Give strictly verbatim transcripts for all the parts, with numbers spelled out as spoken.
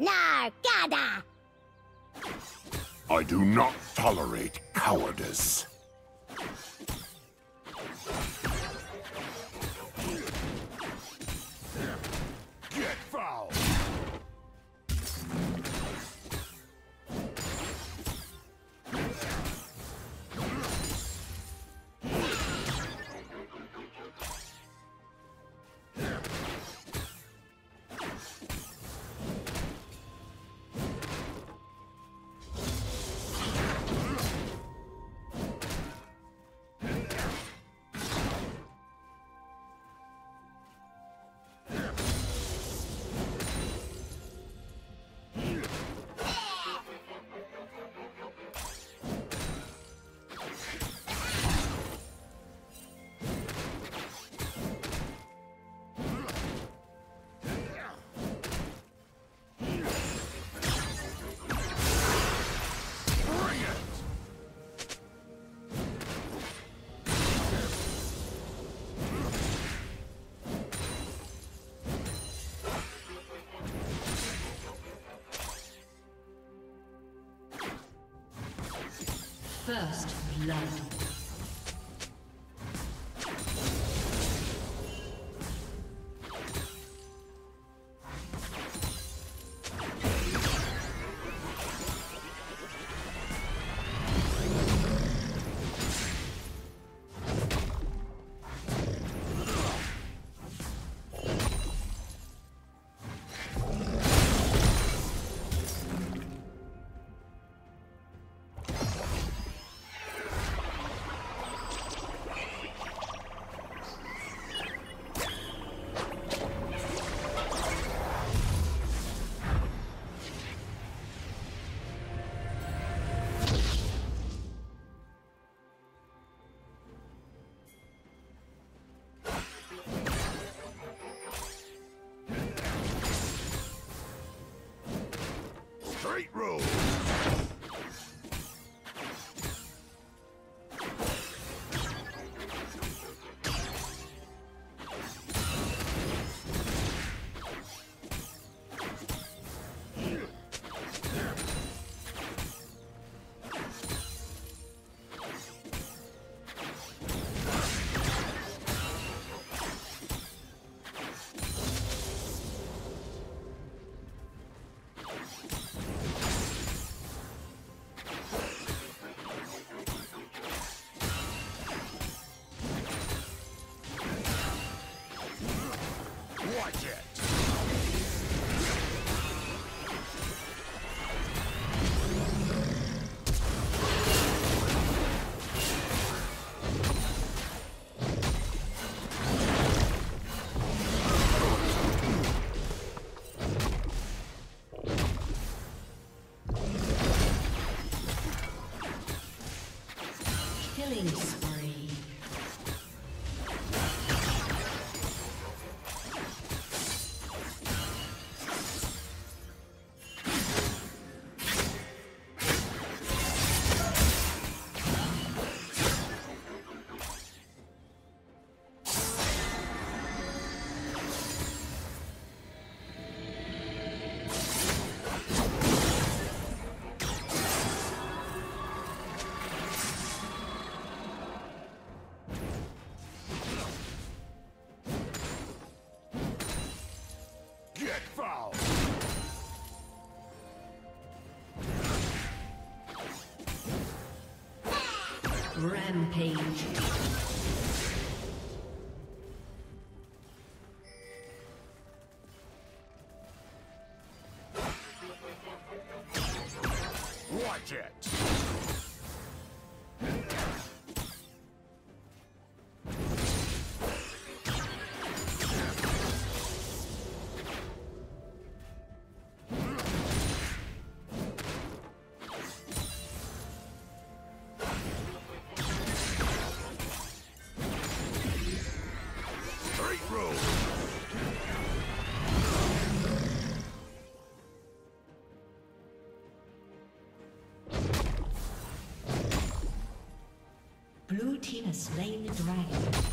Nargada! I do not tolerate cowardice. Get foul! First blood. Roll. Rampage. Watch it! Blue team has slain the dragon.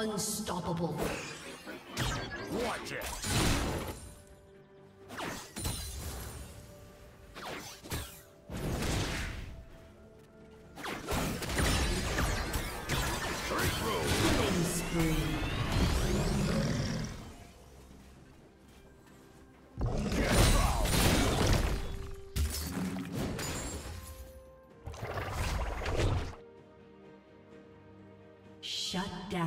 Unstoppable. Watch it! Shut down.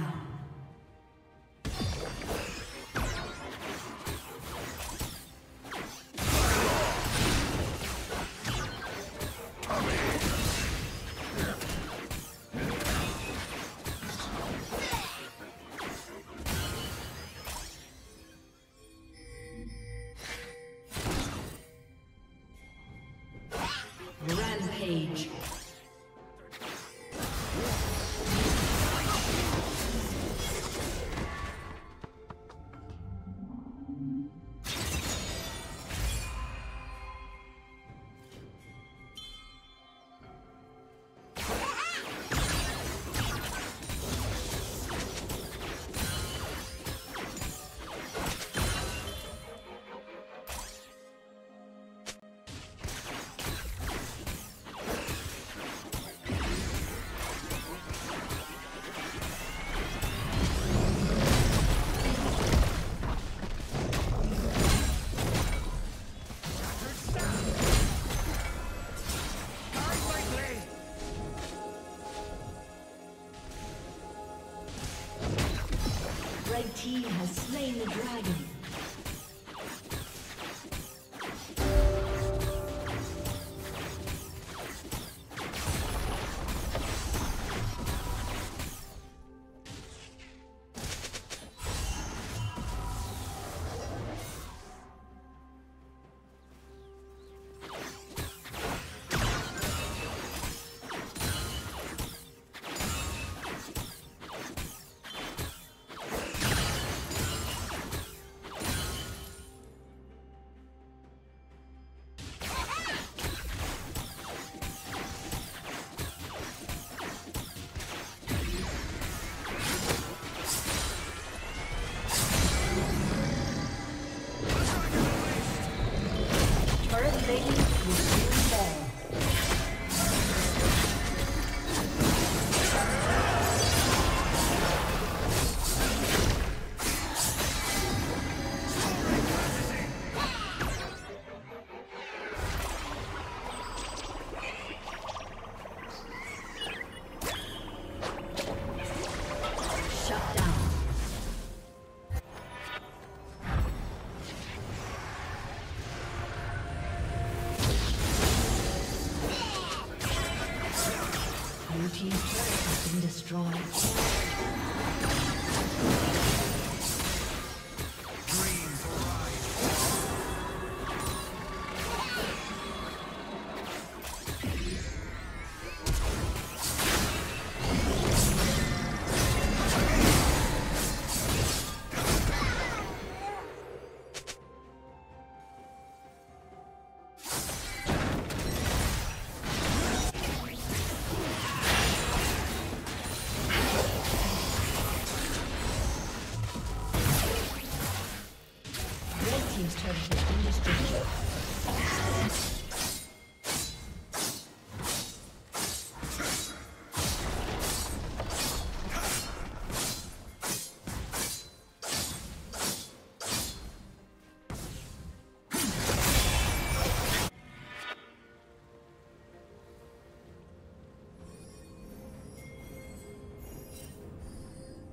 Rampage. The team has slain the dragon.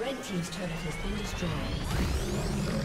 Red team's turret has been destroyed.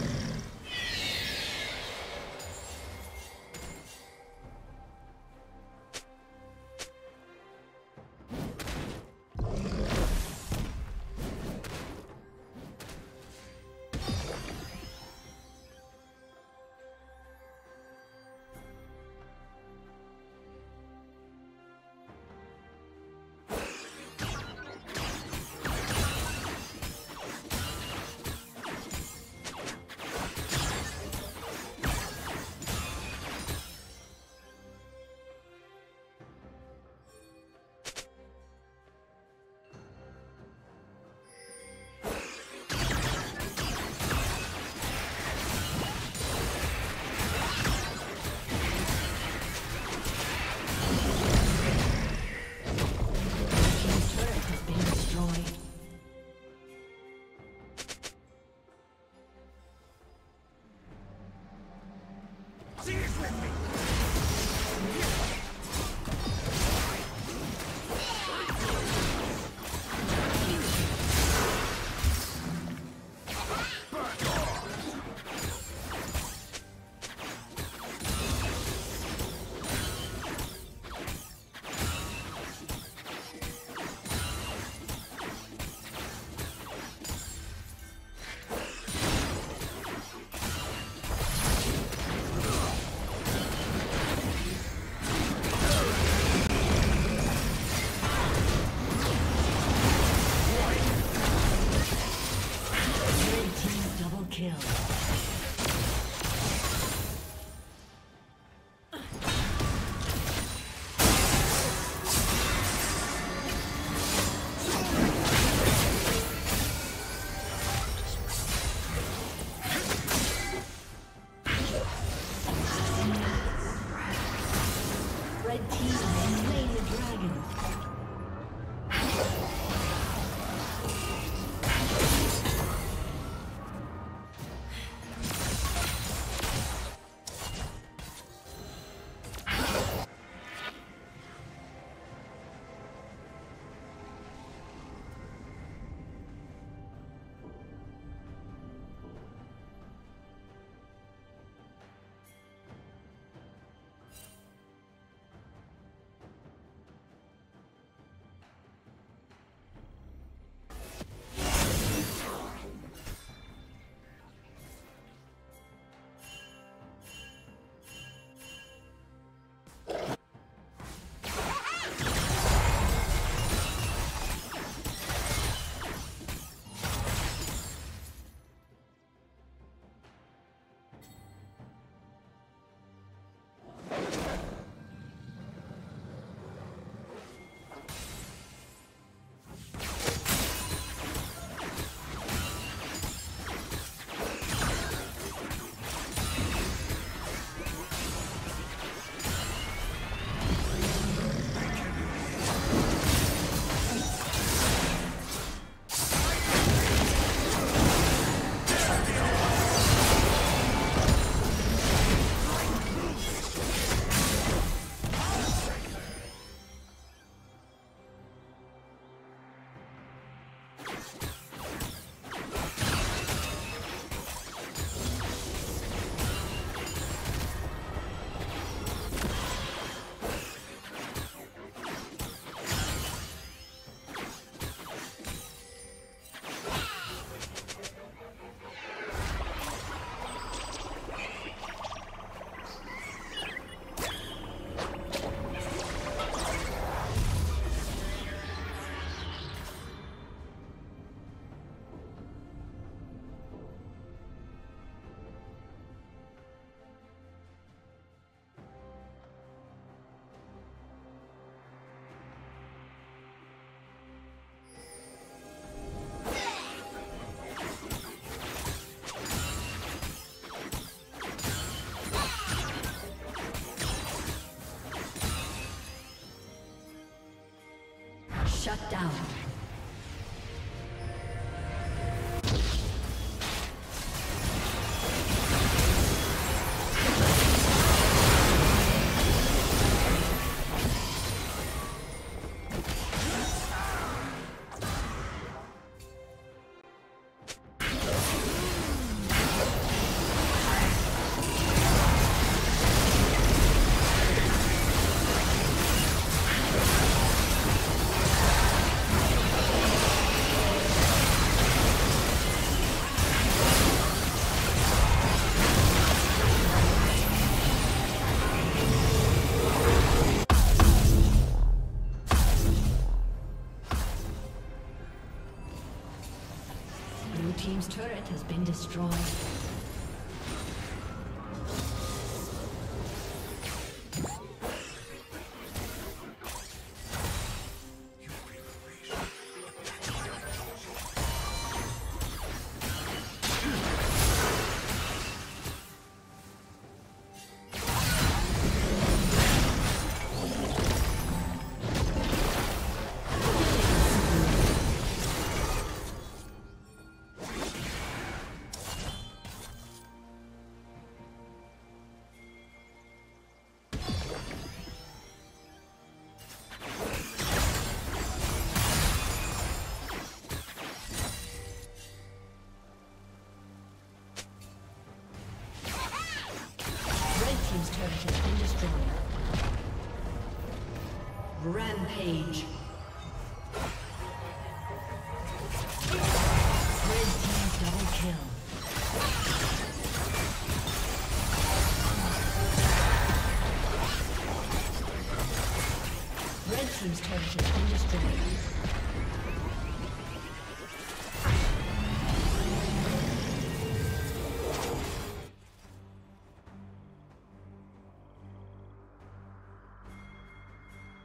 Shut down. Team's turret has been destroyed. Rampage. Red team double kill. Red team's turret has been destroyed.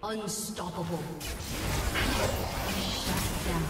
Unstoppable. Shut down.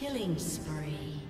Killing spree.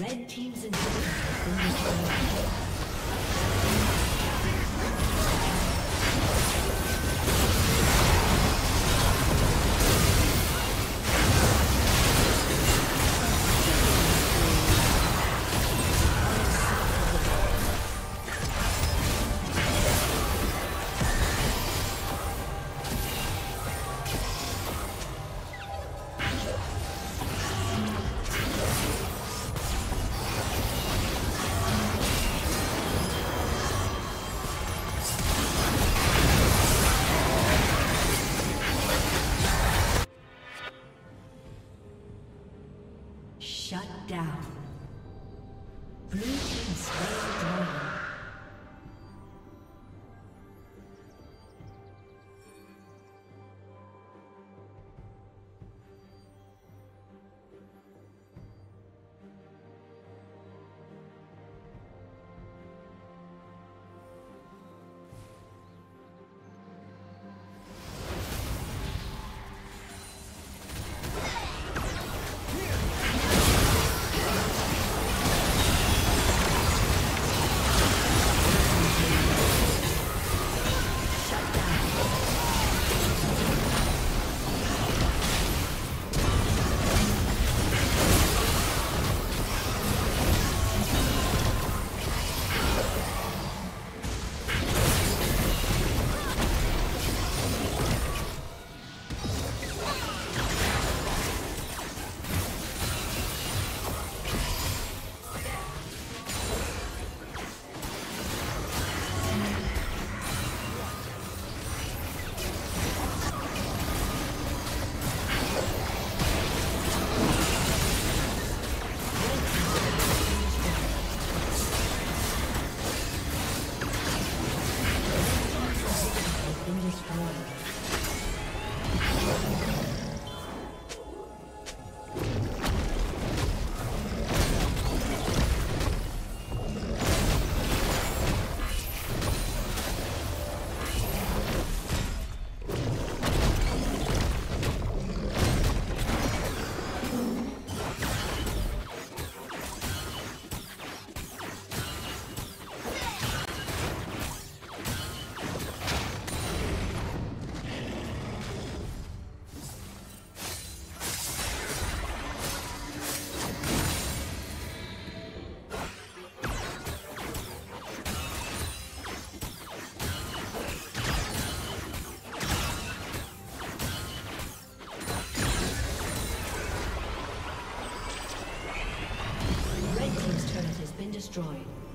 Red teams and destroyed.